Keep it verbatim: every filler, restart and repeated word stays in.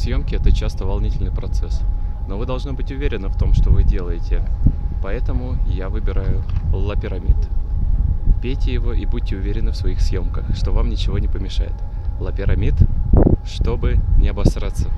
съемки это часто волнительный процесс, но вы должны быть уверены в том, что вы делаете. Поэтому я выбираю «Ла Пирамид». Пейте его и будьте уверены в своих съемках, что вам ничего не помешает. «Ла Пирамид», чтобы не обосраться.